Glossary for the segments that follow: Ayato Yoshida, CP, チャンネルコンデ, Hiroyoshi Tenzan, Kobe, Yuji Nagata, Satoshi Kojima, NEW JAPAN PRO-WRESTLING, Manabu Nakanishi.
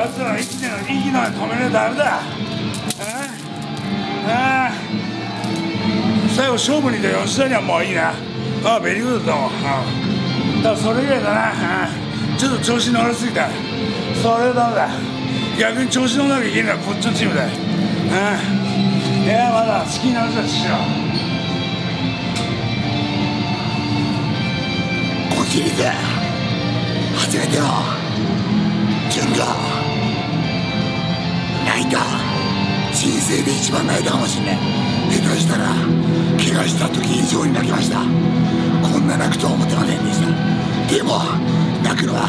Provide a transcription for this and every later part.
奴ら生きてる息なんか止めねえダメだ。最後勝負に出る吉田にはもういいな。ああ、ベリーグッドだもん。ただそれ以外だな。ちょっと調子乗らすぎた。それはダメだ。逆に調子乗らなきゃいけないのはこっちのチームだ。いや、まだ好きになるぞ、父は。君で初めての純が泣いた。人生で一番泣いたかもしれない。下手したら怪我した時以上に泣きました。こんな泣くとは思ってませんでした。でも泣くのは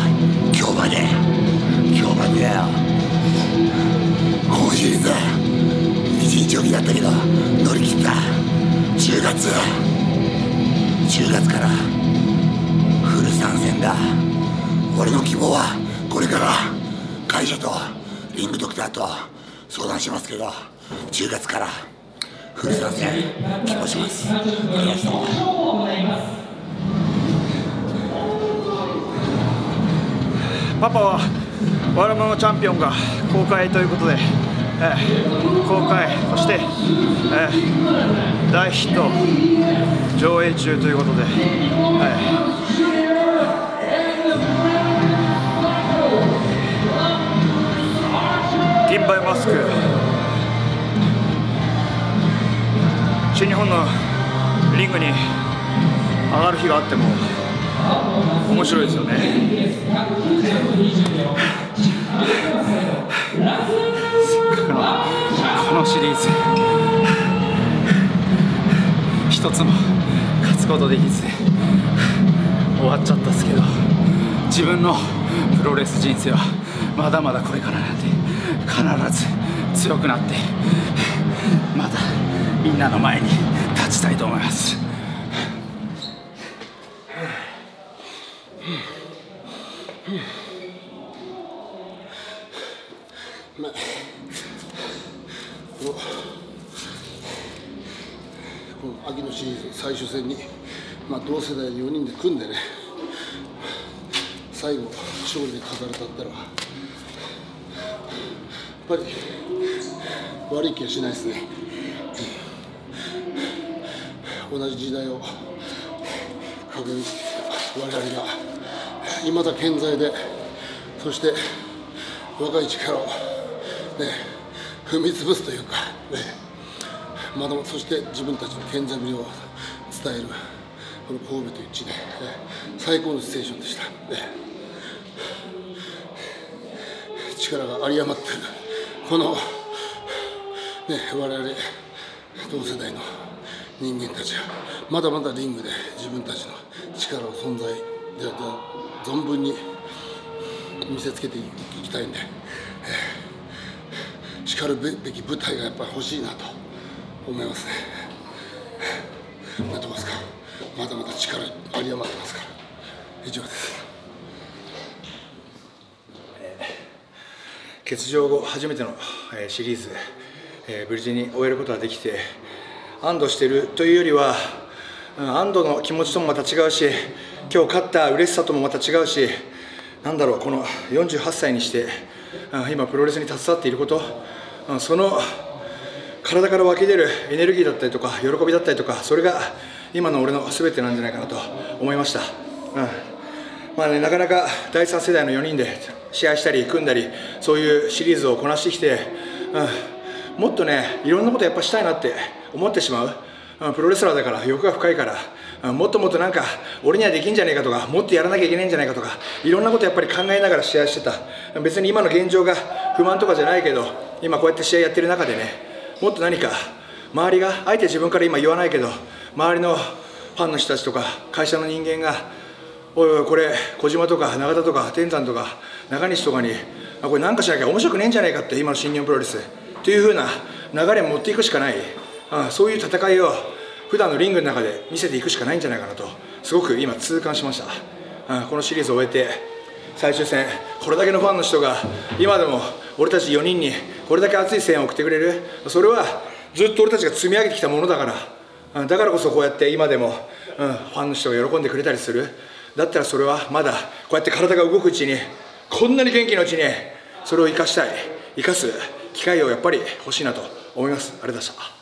今日まで、今日までだよ。今シリーズ一日おきだったけど乗り切った。10月から参戦だ。俺の希望はこれから会社とリングドクターと相談しますけど、10月からフル参戦希望します。ありがとうございます。パパはワルマのチャンピオンが公開ということで、公開、そして、大ヒット上映中ということで、銀杯マスク、新日本のリングに上がる日があっても面白いですよね。このシリーズ一つも勝つことできず終わっちゃったっすけど、自分のプロレス人生はまだまだこれからなんで。必ず強くなってまたみんなの前に立ちたいと思います。この秋のシリーズ最終戦に、同世代4人で組んでね、最後勝利で飾れたったらやっぱり悪い気はしないですね。同じ時代を確認して我々がいまだ健在で、そして若い力を、ね、踏み潰すというか、ね、まだそして自分たちの健在ぶりを伝えるこの神戸という地で、ね、最高のステーションでした、ね、力が有り余っているこの、我々同世代の人間たちはまだまだリングで自分たちの力を存在存分に見せつけていきたいんで、しかるべき舞台がやっぱり欲しいなと思いますね。なんとかですか、まだまだ力有り余ってますから。以上です。欠場後初めてのシリーズ、無事に終えることができて安堵しているというよりは、安堵の気持ちともまた違うし、今日勝った嬉しさともまた違うし、なんだろう、この48歳にして今プロレスに携わっていること、その体から湧き出るエネルギーだったりとか喜びだったりとか、それが今の俺の全てなんじゃないかなと思いました。なかなか第3世代の4人で試合したり組んだり、そういうシリーズをこなしてきて、もっとね、いろんなことやっぱしたいなって思ってしまう。プロレスラーだから欲が深いから、もっともっとなんか俺にはできんじゃねえかとか、もっとやらなきゃいけないんじゃないかとか、いろんなことやっぱり考えながら試合してた。別に今の現状が不満とかじゃないけど、今こうやって試合やってる中でね、もっと何か周りが、あえて自分から今言わないけど、周りのファンの人たちとか会社の人間が、おいおい、これ小島とか永田とか天山とか中西とかに、これなんかしなきゃ面白くねえんじゃないかって、今の新日本プロレスという風な流れを持っていくしかない。そういう戦いを普段のリングの中で見せていくしかないんじゃないかなと、すごく今痛感しました。このシリーズを終えて最終戦、これだけのファンの人が今でも俺たち4人にこれだけ熱い声援を送ってくれる、それはずっと俺たちが積み上げてきたものだから、だからこそこうやって今でもファンの人が喜んでくれたりする。だったらそれはまだこうやって体が動くうちに、こんなに元気のうちにそれを生かす機会をやっぱり欲しいなと思います。ありがとうございました。